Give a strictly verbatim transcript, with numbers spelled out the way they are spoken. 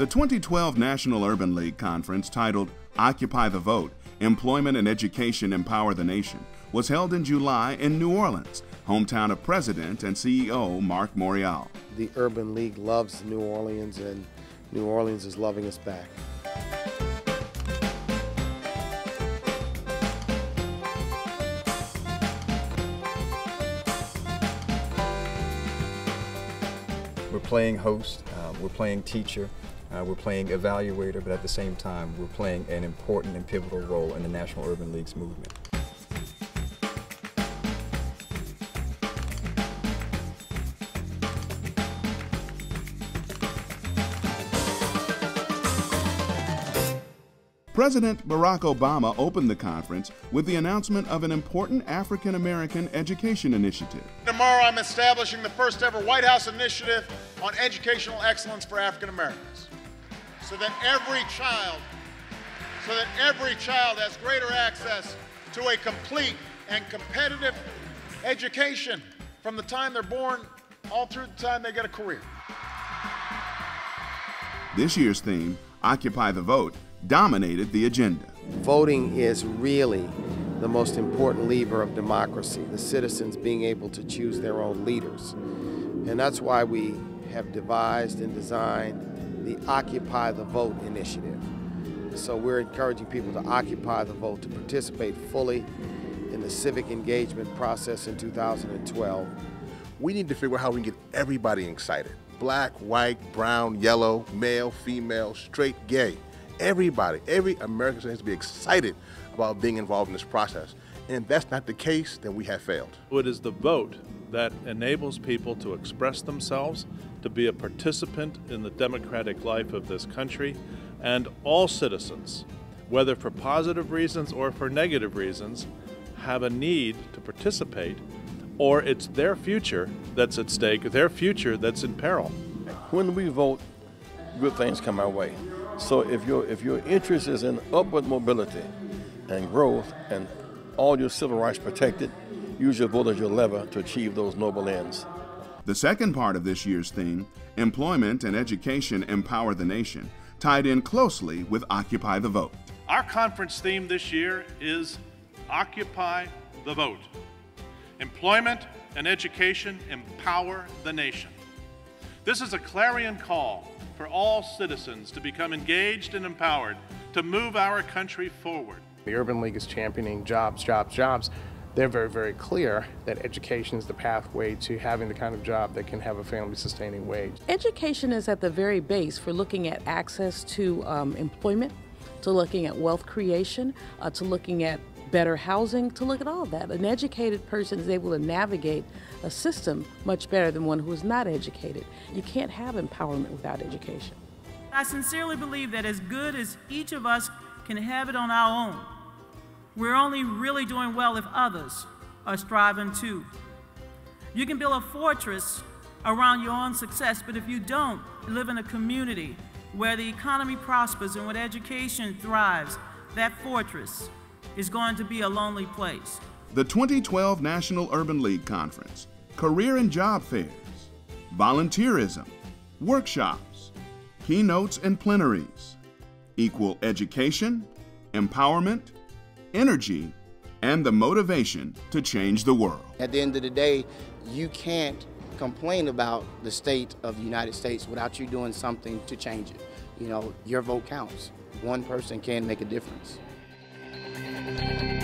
The twenty twelve National Urban League conference, titled Occupy the Vote, Employment and Education Empower the Nation, was held in July in New Orleans, hometown of President and C E O Mark Morial. The Urban League loves New Orleans, and New Orleans is loving us back. We're playing host, uh, we're playing teacher, uh, we're playing evaluator, but at the same time, we're playing an important and pivotal role in the National Urban League's movement. President Barack Obama opened the conference with the announcement of an important African-American education initiative. Tomorrow I'm establishing the first ever White House initiative on educational excellence for African-Americans, so that every child, so that every child has greater access to a complete and competitive education from the time they're born all through the time they get a career. This year's theme, Occupy the Vote, dominated the agenda. Voting is really the most important lever of democracy, the citizens being able to choose their own leaders. And that's why we have devised and designed the Occupy the Vote initiative. So we're encouraging people to occupy the vote, to participate fully in the civic engagement process in two thousand twelve. We need to figure out how we can get everybody excited. Black, white, brown, yellow, male, female, straight, gay. Everybody, every American has to be excited about being involved in this process. And if that's not the case, then we have failed. It is the vote that enables people to express themselves, to be a participant in the democratic life of this country, and all citizens, whether for positive reasons or for negative reasons, have a need to participate, or it's their future that's at stake, their future that's in peril. When we vote, good things come our way. So if your, if your interest is in upward mobility and growth and all your civil rights protected, use your vote as your lever to achieve those noble ends. The second part of this year's theme, Employment and Education Empower the Nation, tied in closely with Occupy the Vote. Our conference theme this year is Occupy the Vote. Employment and Education Empower the Nation. This is a clarion call for all citizens to become engaged and empowered to move our country forward. The Urban League is championing jobs, jobs, jobs. They're very, very clear that education is the pathway to having the kind of job that can have a family-sustaining wage. Education is at the very base for looking at access to um, employment, to looking at wealth creation, uh, to looking at better housing, to look at all that. An educated person is able to navigate a system much better than one who is not educated. You can't have empowerment without education. I sincerely believe that as good as each of us can have it on our own, we're only really doing well if others are striving too. You can build a fortress around your own success, but if you don't live in a community where the economy prospers and where education thrives, that fortress is going to be a lonely place. The twenty twelve National Urban League Conference, career and job fairs, volunteerism, workshops, keynotes and plenaries, equal education, empowerment, energy, and the motivation to change the world. At the end of the day, you can't complain about the state of the United States without you doing something to change it. You know, your vote counts. One person can make a difference. Thank you.